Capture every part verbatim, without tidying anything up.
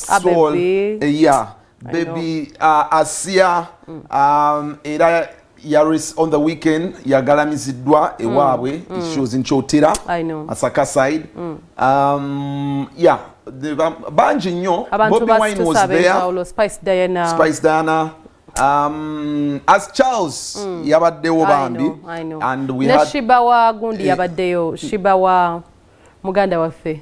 Sol, yeah, baby uh, Asia, mm. um, era Yaris on the weekend, Yagalami Zidwa, Ewawe, mm. she was in Chotira, I know, Asaka side, mm. um, yeah, the Banjino, Bobby Wine was there, Spice Diana, Spice Diana. Um, as Charles, mm. yabadeo bambi, I know, and we ne had Shibawa Gundi yabadeo, Shibawa Muganda wafe.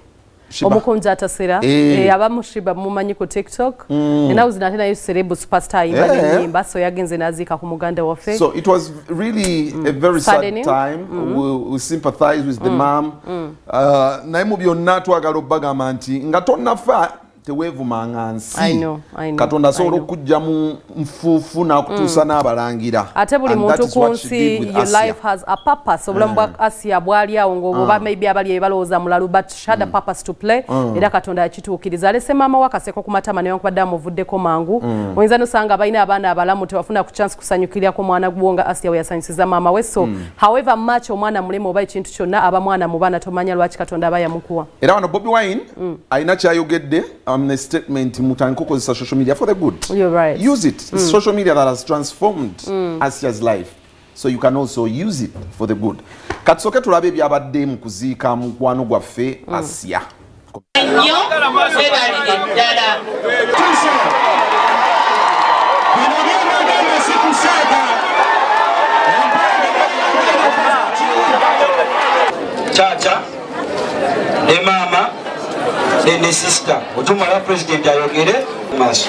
Shiba. Omukunza atasera eh. eh, abamushiba mumanyi ku TikTok mm. and I was not a celeb superstar in Nyimba so yagenze nazika ku Muganda wafe. So it was really mm. a very saddening. Sad time. Mm. We, we sympathize with mm. the mom. Mm. Uh, naimu byonatwa galobaga manti ngatonna fa tewevu mangansi. I know, I know. Katonda solo kujja mu mfufu na kutusa mm. nabalangira. Atebuli muntu kunsi your life has a purpose. Obulamba mm. Asia bwaliya ongo ba maybe abali ebaloza mulalu but shada mm. purpose to play. Mm. Era Katonda yakituukiriza alese mama wakaseko kumata manyo kwada muvuddeko mangu. Mm. Wenzano sanga baina abana abalamu tewafuna ku chance kusanyukirya ko mwana gwonga Asia we sciences za mama we so. Mm. However much omwana mulimo oba ekintu kyonna aba mwana mubana tomanya lwachi Katonda baya mukuwa. Era ono Bobby Wine mm. aina kya yogedde Um, the statement mutanko is social media for the good. You're right. Use it. Mm. It's social media that has transformed mm. Asia's life. So you can also use it for the good. Katsoke tulabe byabadde mu kuziika mukwano gwaffe Asia. Chacha, ne mama ne sister otumala president ayogere maso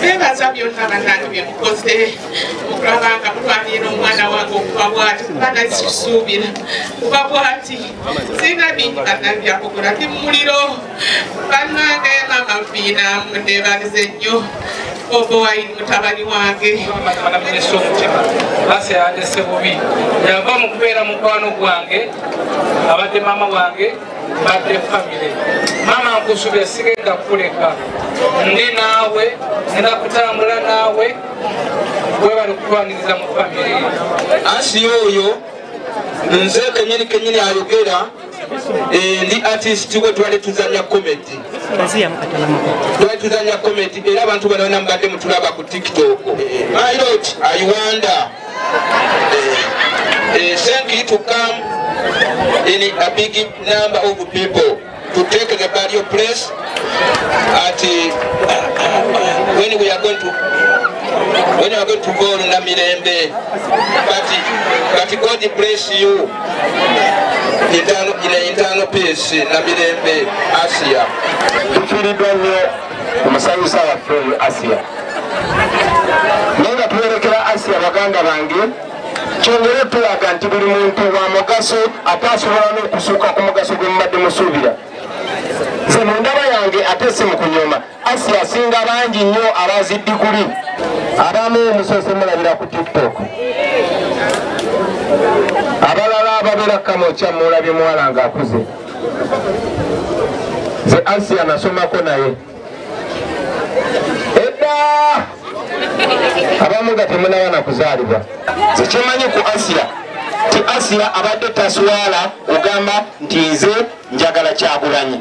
beba sabyo ntabananwe kose ukraba kapani no mwana wako kwabwati kana sisubira kwabwati sina bintu atambya kokora kimuliro kana kana mapina mudebalize nyo obo wayi mutabani wange mabaleso mutima basi adese bobi yaba mukwera mukwano gwange abate mama wange bade family mama nkusubye sigenda kuleka ndi nawe nda kutambula nawe wewe alikuaniriza mu family asi yoyo nze kenyini kenyini ayogera eh ndi artist ko twale tuzanya comedy basi ya mukatala mukatala twale tuzanya comedy era abantu banaona mukadde mutulaba ku TikTok I lot I wonder eh thank you to come in a big number of people to take the burial place at uh, when we are going to when we are going to go on Namirembe. But, but God bless you in an internal peace Namirembe Asia. Asia. Asia Waganda Rangi. Chongere tulaga nti buli muntu wa mugaso atasobola n'okusuuka ku mugaso gwe mbadde musuubira nze mu ndaba yange atese mu kunyoma asi asinga bangi nnyo abaziddikuli abamu musose mulabira ku TikTok abalala ababeera kamokya mulabye muwala nga akuze nze Asia nasomako naye edda abamu nga temunawana kuzaalibwa zekimanyi ku Asia ti Asia abadde taswala ogamba nti nze njagala Kyagulanyi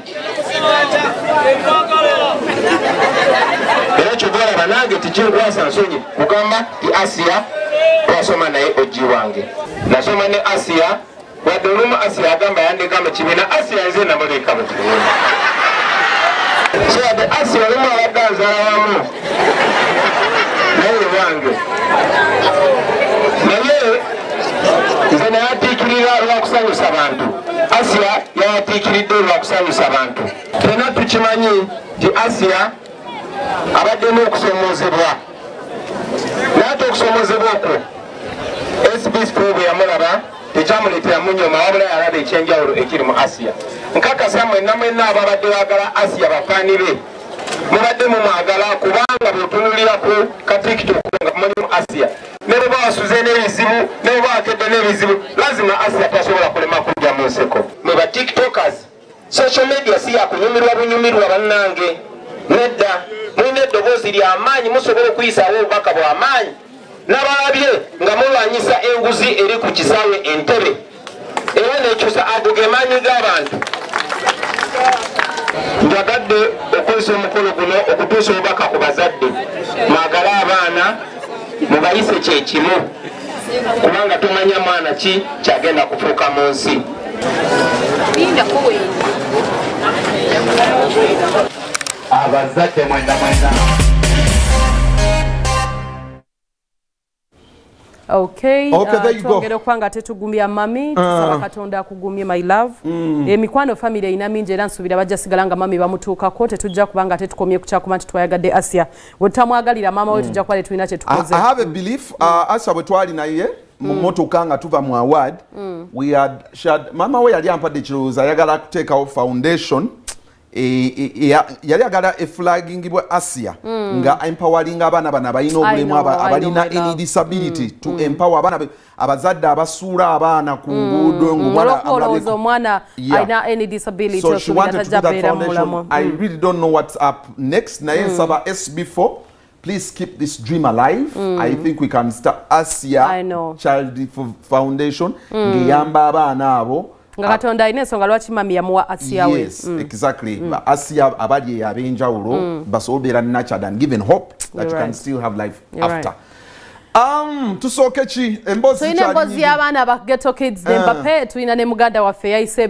era kyobola banange tikinkwasa nsonyi ogamba ti Asia twasoma naye oji wange nasoma ne Asia wadoluma Asia agamba yandeka mu kibiina Asia nze namuleka mu kibiina so the Asia lumu abaganza awamu naye wange Zena yatikirira lwakusanyusa abantu Asia yatikiridde lwakusanyusa abantu tena tukimanyi nti Asia abadde n'okusomozebwa n'ate okusomozebwa okwo S B S bwe yamulaba tekyamuleetera munyoma wabula yalaba ekyenjawulo ekiri mu Asia nkakasa mwenna mwenna ababadde baagala Asia bafaani be mubadde mumwagala kubanga bw'otunulira ku katiktok nga mumanyi mu Asia Nero ba Suzanne bizibu, nero ba kedene bizibu. Lazima Asia tasobola kulema kujja mu nseko. Me ba TikTokers, social media si yakunyumirwa bunyumirwa bannange. Nedda, mwine eddobozi lya amaanyi musobola kuyisaawo obubaka bwa amaanyi. N'abalabye nga mulwanyisa enguzi eri ku kisaawe Entebbe. Era n'ekyusa ago ge maanyi g'abantu. njagadde okoze omukolo guno okutuusa obubaka ku bazadde mwagala abaana mubayise kyekimu kubanga tumanya mwana ki kyagenda kufuuka mu nsi. Abazadde mwenda mwenda. Okay, okay uh, there you go. Kwanga tetugumbia mami, tusaba uh, katonda akugumye my love. Mm. E, mikwano family ina minje era nsubira bajasigalanga mami bamutuuka kote tujja kubanga tetukomye kucha kumanti twayagadde Asia. Wetamwagalira mama mm. wetu tujja kwale tuina chetukoze. I, I have a belief uh, Asia bwetwali na ye. Mm. Moto kanga tuva mu award. Mm. We had shared mama we yali ampa de chiruza yagala kuteka off foundation. E, e, e, yali agala e flaggingibwe Asia mm. nga empowering abana bana balina obulemu abalina any disability mm. to mm. empower abana abazadde abasula abana ku nguudo mm. ngumala abalaze mwana yeah. aina any disability so she wanted to do that foundation. I really don't know what's up next na mm. saba S B four. Please keep this dream alive. Mm. I think we can start Asia I know. Child Foundation mm. ngiyamba abana abo Ngakatonda ine songa lwachi mami ya muwa Asiawe. Yes, mm. exactly. Mm. Asia abadi ya benja uro, mm. basobera nurtured and given hope that You're you right. can still have life You're after. Right. Um, tusokechi, embozi chali. So ine embozi ya wana ba ghetto kids, uh. dembape, tuina ne mugada wa feya ise.